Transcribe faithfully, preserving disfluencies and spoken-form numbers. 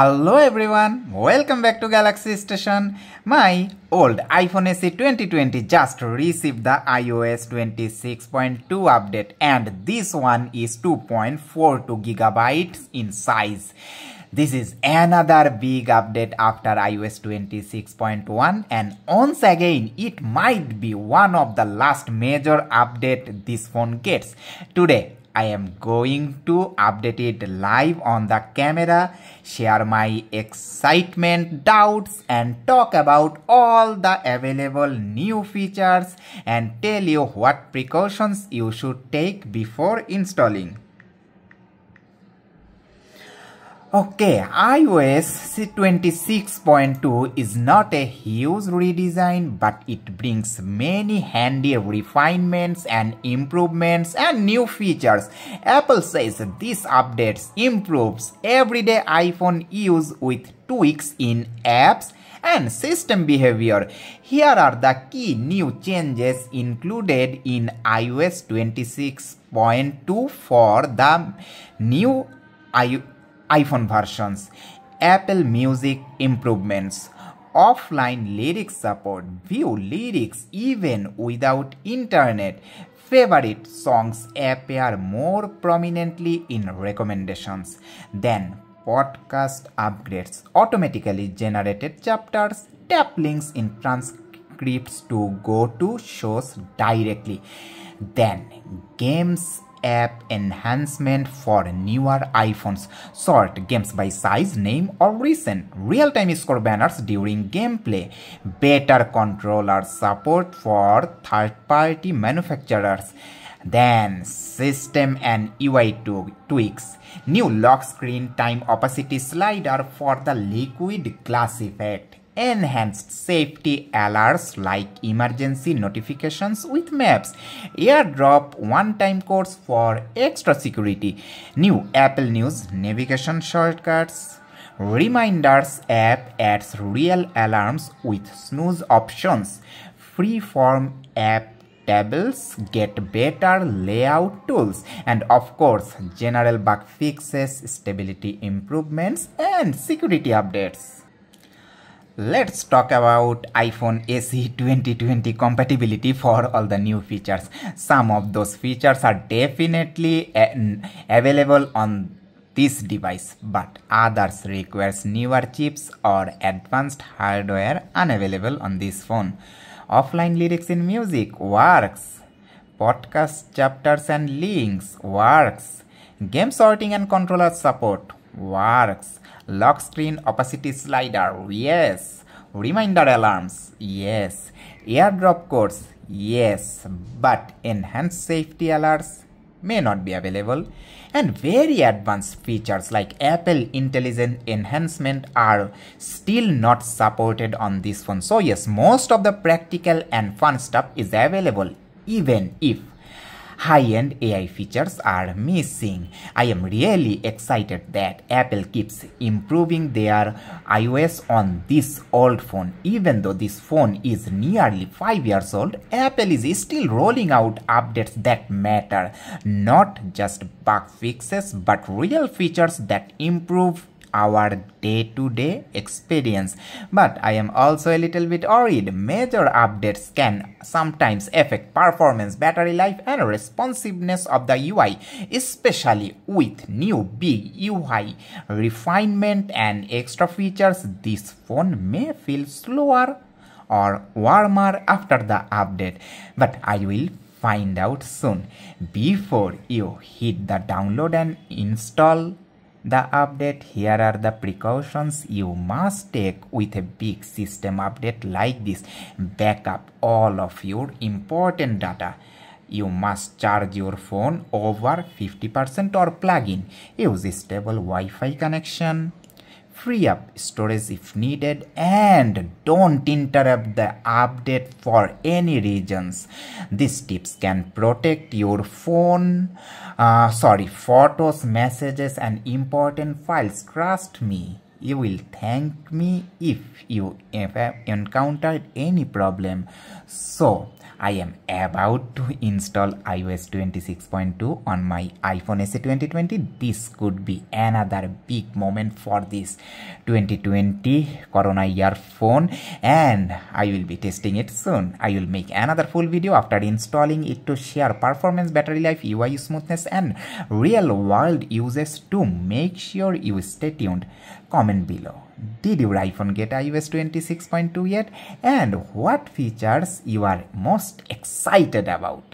Hello everyone, welcome back to Galaxy Station. My old iPhone S E twenty twenty just received the iOS twenty-six point two update and this one is two point four two gigabytes in size. This is another big update after iOS twenty-six point one and once again it might be one of the last major update this phone gets. Today I am going to update it live on the camera, share my excitement, doubts and talk about all the available new features and tell you what precautions you should take before installing. Okay, iOS twenty-six point two is not a huge redesign, but it brings many handy refinements and improvements and new features. Apple says these updates improves everyday iPhone use with tweaks in apps and system behavior. Here are the key new changes included in iOS twenty-six point two for the new iOS iPhone versions. Apple Music improvements, offline lyrics support, view lyrics even without internet, favorite songs appear more prominently in recommendations, then podcast upgrades, automatically generated chapters, tap links in transcripts to go to shows directly, then games app enhancement for newer iPhones, sort games by size, name or recent, real-time score banners during gameplay, better controller support for third-party manufacturers, then system and U I tweaks, new lock screen time opacity slider for the liquid glass effect, enhanced safety alerts like emergency notifications with maps, AirDrop one-time codes for extra security, new Apple News navigation shortcuts, reminders app adds real alarms with snooze options, freeform app tables get better layout tools, and of course general bug fixes, stability improvements and security updates. Let's talk about iPhone S E twenty twenty compatibility for all the new features. Some of those features are definitely available on this device, but others require newer chips or advanced hardware unavailable on this phone. Offline lyrics in music works. Podcast chapters and links works. Game sorting and controller support works. Lock screen opacity slider, yes. Reminder alarms, yes. AirDrop codes, yes. But enhanced safety alerts may not be available. And very advanced features like Apple Intelligence enhancement are still not supported on this phone. So yes, most of the practical and fun stuff is available, even if high-end A I features are missing. I am really excited that Apple keeps improving their iOS on this old phone. Even though this phone is nearly five years old, Apple is still rolling out updates that matter. Not just bug fixes, but real features that improve our day-to-day experience. But I am also a little bit worried. Major updates can sometimes affect performance, battery life and responsiveness of the U I, especially with new big U I refinement and extra features. This phone may feel slower or warmer after the update, but I will find out soon. Before you hit the download and install the update, here are the precautions you must take with a big system update like this. Back up all of your important data. You must charge your phone over fifty percent or plug in. Use a stable Wi-Fi connection. Free up storage if needed and don't interrupt the update for any reasons. These tips can protect your phone, uh, sorry, photos, messages and important files. Trust me, You will thank me if you ever encountered any problem. So I am about to install i O S twenty-six point two on my iPhone S E twenty twenty. This could be another big moment for this twenty twenty Corona year phone, and I will be testing it soon. I will make another full video after installing it to share performance, battery life, U I smoothness and real world uses to make sure you stay tuned. Comment below. Did your iPhone get i O S twenty-six point two yet? And what features you are most excited about?